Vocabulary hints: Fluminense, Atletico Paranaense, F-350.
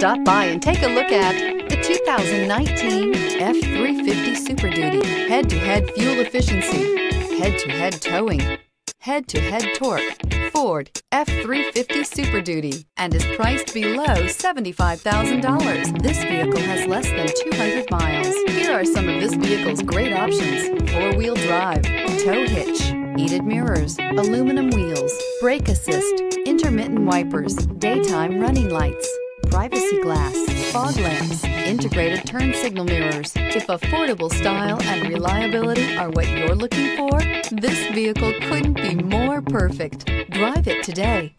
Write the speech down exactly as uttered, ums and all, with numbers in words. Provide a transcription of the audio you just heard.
Stop by and take a look at the two thousand nineteen F three fifty Super Duty. Head-to-head fuel efficiency, head-to-head towing, head-to-head torque. Ford F three fifty Super Duty and is priced below seventy-five thousand dollars. This vehicle has less than two hundred miles. Here are some of this vehicle's great options: four-wheel drive, tow hitch, heated mirrors, aluminum wheels, brake assist, intermittent wipers, daytime running lights, privacy glass, fog lamps, integrated turn signal mirrors. If affordable style and reliability are what you're looking for, this vehicle couldn't be more perfect. Drive it today.